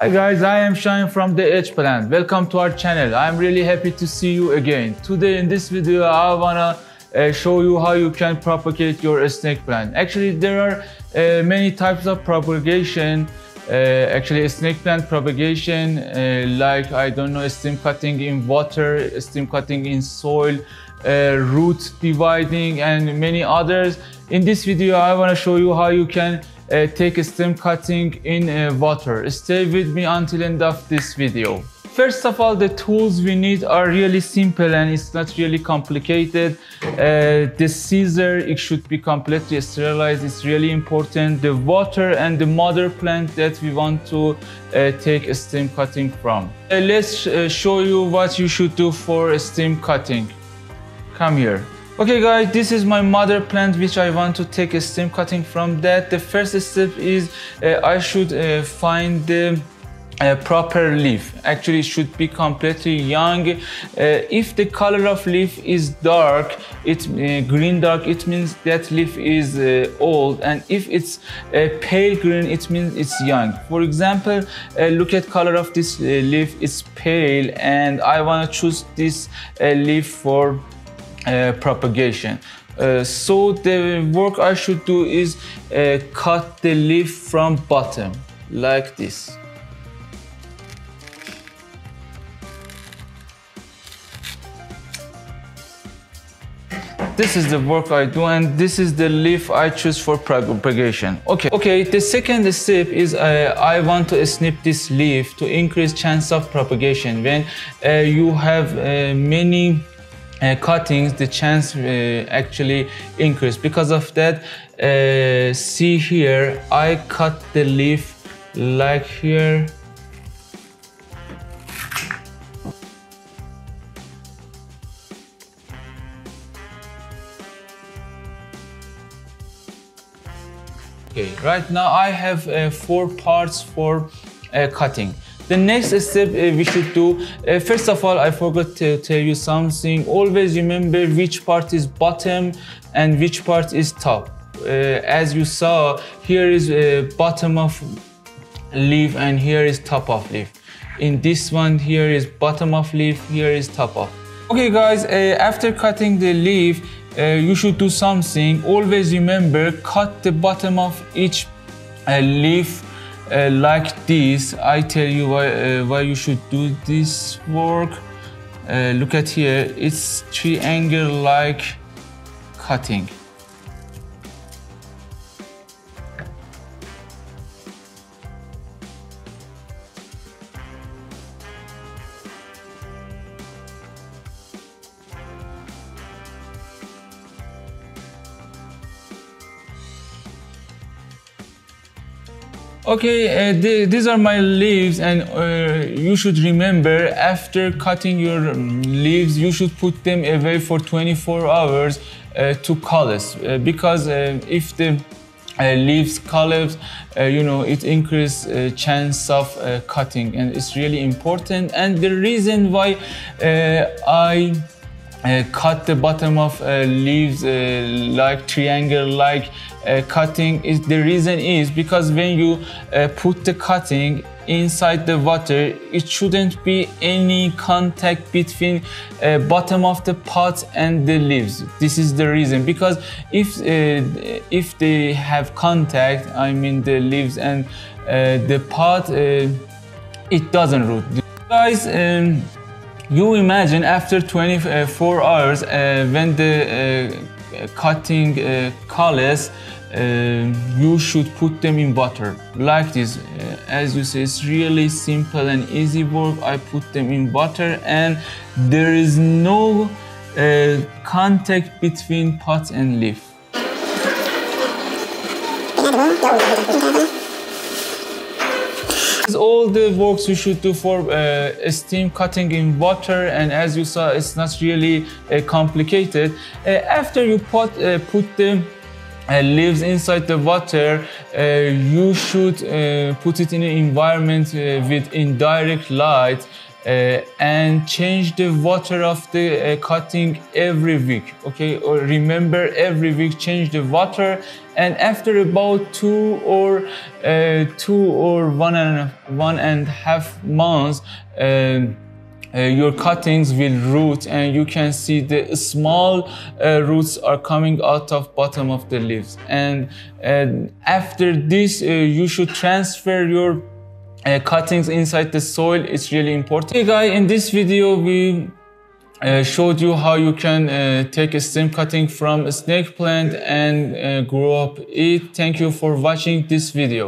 Hi guys, I am Shine from The H Plant. Welcome to our channel. I am really happy to see you again. Today in this video, I wanna show you how you can propagate your snake plant. Actually, there are many types of propagation. Actually, snake plant propagation, like I don't know, stem cutting in water, stem cutting in soil, root dividing, and many others. In this video, I wanna show you how you can take a stem cutting in water. Stay with me until end of this video. First of all, the tools we need are really simple and it's not really complicated. The scissor, it should be completely sterilized. It's really important. The water and the mother plant that we want to take a stem cutting from. Let's show you what you should do for a stem cutting. Come here. Okay guys, this is my mother plant which I want to take a stem cutting from that. The first step is I should find the proper leaf. Actually, it should be completely young. If the color of leaf is dark, it's green dark, it means that leaf is old. And if it's pale green, it means it's young. For example, look at color of this leaf, it's pale, and I want to choose this leaf for propagation. So the work I should do is cut the leaf from bottom like this. This is the work I do, and this is the leaf I choose for propagation. Okay, the second step is I want to snip this leaf to increase chance of propagation. When you have many cuttings, the chance actually increase. Because of that, see here, I cut the leaf like here. Okay, right now I have four parts for cutting. The next step we should do, first of all, I forgot to tell you something. Always remember which part is bottom and which part is top. As you saw, here is bottom of leaf and here is top of leaf. In this one, here is bottom of leaf, here is top of. Okay guys, after cutting the leaf, you should do something. Always remember, cut the bottom of each leaf. Like this. I tell you why you should do this work. Look at here, it's triangle-like cutting. Okay, these are my leaves, and you should remember, after cutting your leaves, you should put them away for 24 hours to callus, because if the leaves callus, you know, it increases chance of cutting, and it's really important. And the reason why I cut the bottom of leaves like triangle-like cutting is the reason is because when you put the cutting inside the water, it shouldn't be any contact between bottom of the pot and the leaves. This is the reason, because if they have contact, I mean the leaves and the pot, it doesn't root. Guys, you imagine after 24 hours when the cutting callus, you should put them in water like this. As you see, it's really simple and easy work. I put them in water and there is no contact between pot and leaf. This is all the works you should do for stem cutting in water, and as you saw, it's not really complicated. After you put the leaves inside the water, you should put it in an environment with indirect light. and change the water of the cutting every week, okay? Or remember, every week change the water, and after about 2 or 1.5 months, your cuttings will root, and you can see the small roots are coming out of bottom of the leaves. And after this, you should transfer your cuttings inside the soil. It's really important. Hey guys, in this video we showed you how you can take a stem cutting from a snake plant and grow up it. Thank you for watching this video.